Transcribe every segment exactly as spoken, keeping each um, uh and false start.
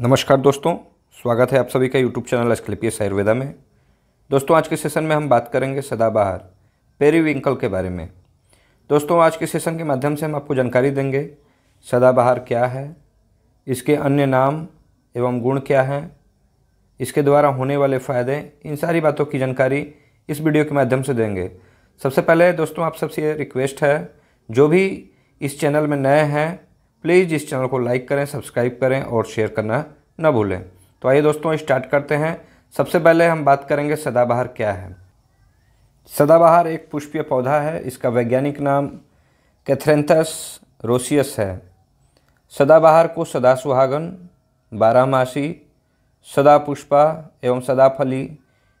नमस्कार दोस्तों, स्वागत है आप सभी का यूट्यूब चैनल एस्क्लेपियस आयुर्वेदा में। दोस्तों आज के सेशन में हम बात करेंगे सदाबहार पेरीविंकल के बारे में। दोस्तों आज के सेशन के माध्यम से हम आपको जानकारी देंगे सदाबहार क्या है, इसके अन्य नाम एवं गुण क्या हैं, इसके द्वारा होने वाले फ़ायदे, इन सारी बातों की जानकारी इस वीडियो के माध्यम से देंगे। सबसे पहले दोस्तों आप सबसे रिक्वेस्ट है, जो भी इस चैनल में नए हैं प्लीज़ इस चैनल को लाइक करें, सब्सक्राइब करें और शेयर करना न भूलें। तो आइए दोस्तों स्टार्ट करते हैं। सबसे पहले हम बात करेंगे सदाबहार क्या है। सदाबहार एक पुष्पीय पौधा है, इसका वैज्ञानिक नाम कैथरेंथस रोसियस है। सदाबहार को सदासुहागन, बारहमासी, सदापुष्पा एवं सदाफली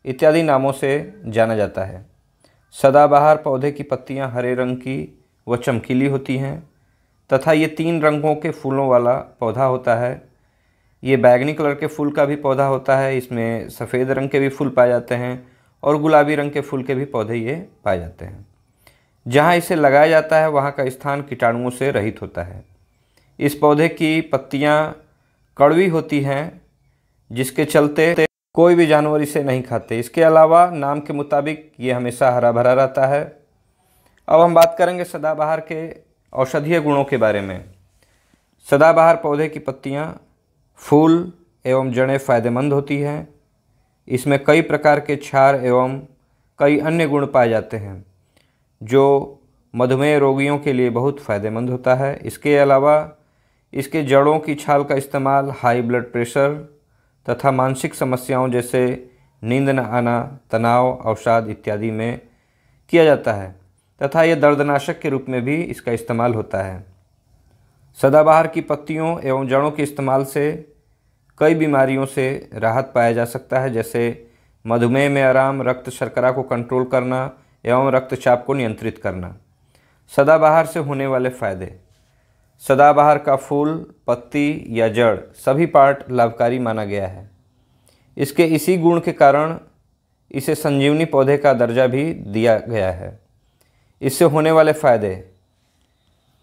इत्यादि नामों से जाना जाता है। सदाबहार पौधे की पत्तियां हरे रंग की व चमकीली होती हैं तथा ये तीन रंगों के फूलों वाला पौधा होता है। ये बैगनी कलर के फूल का भी पौधा होता है, इसमें सफ़ेद रंग के भी फूल पाए जाते हैं और गुलाबी रंग के फूल के भी पौधे ये पाए जाते हैं। जहाँ इसे लगाया जाता है वहाँ का स्थान कीटाणुओं से रहित होता है। इस पौधे की पत्तियाँ कड़वी होती हैं जिसके चलते कोई भी जानवर इसे नहीं खाते। इसके अलावा नाम के मुताबिक ये हमेशा हरा भरा रहता है। अब हम बात करेंगे सदाबहार के औषधीय गुणों के बारे में। सदाबहार पौधे की पत्तियाँ, फूल एवं जड़ें फ़ायदेमंद होती हैं। इसमें कई प्रकार के क्षार एवं कई अन्य गुण पाए जाते हैं जो मधुमेह रोगियों के लिए बहुत फ़ायदेमंद होता है। इसके अलावा इसके जड़ों की छाल का इस्तेमाल हाई ब्लड प्रेशर तथा मानसिक समस्याओं जैसे नींद न आना, तनाव, अवसाद इत्यादि में किया जाता है तथा यह दर्दनाशक के रूप में भी इसका इस्तेमाल होता है। सदाबहार की पत्तियों एवं जड़ों के इस्तेमाल से कई बीमारियों से राहत पाया जा सकता है, जैसे मधुमेह में आराम, रक्त शर्करा को कंट्रोल करना एवं रक्तचाप को नियंत्रित करना। सदाबहार से होने वाले फ़ायदे। सदाबहार का फूल, पत्ती या जड़ सभी पार्ट लाभकारी माना गया है। इसके इसी गुण के कारण इसे संजीवनी पौधे का दर्जा भी दिया गया है। इससे होने वाले फ़ायदे।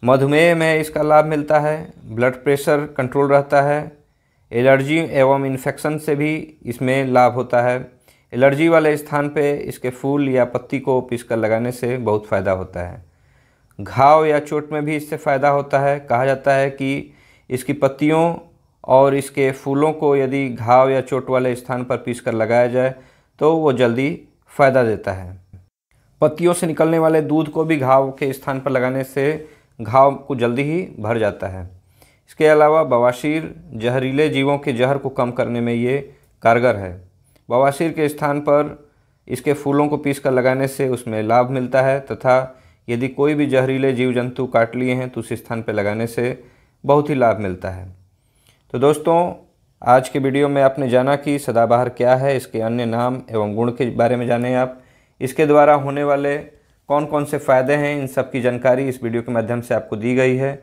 मधुमेह में इसका लाभ मिलता है, ब्लड प्रेशर कंट्रोल रहता है, एलर्जी एवं इन्फेक्शन से भी इसमें लाभ होता है। एलर्जी वाले स्थान पे इसके फूल या पत्ती को पीसकर लगाने से बहुत फ़ायदा होता है। घाव या चोट में भी इससे फ़ायदा होता है। कहा जाता है कि इसकी पत्तियों और इसके फूलों को यदि घाव या चोट वाले स्थान पर पीसकर लगाया जाए तो वो जल्दी फ़ायदा देता है। पत्तियों से निकलने वाले दूध को भी घाव के स्थान पर लगाने से घाव को जल्दी ही भर जाता है। इसके अलावा बवासीर, जहरीले जीवों के जहर को कम करने में ये कारगर है। बवासीर के स्थान पर इसके फूलों को पीसकर लगाने से उसमें लाभ मिलता है तथा यदि कोई भी जहरीले जीव जंतु काट लिए हैं तो उस स्थान पर लगाने से बहुत ही लाभ मिलता है। तो दोस्तों आज के वीडियो में आपने जाना कि सदाबहार क्या है, इसके अन्य नाम एवं गुण के बारे में जाने आप, इसके द्वारा होने वाले कौन कौन से फ़ायदे हैं, इन सब की जानकारी इस वीडियो के माध्यम से आपको दी गई है।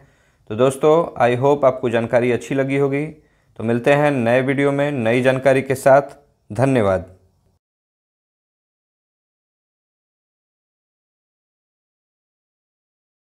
तो दोस्तों आई होप आपको जानकारी अच्छी लगी होगी। तो मिलते हैं नए वीडियो में नई जानकारी के साथ। धन्यवाद।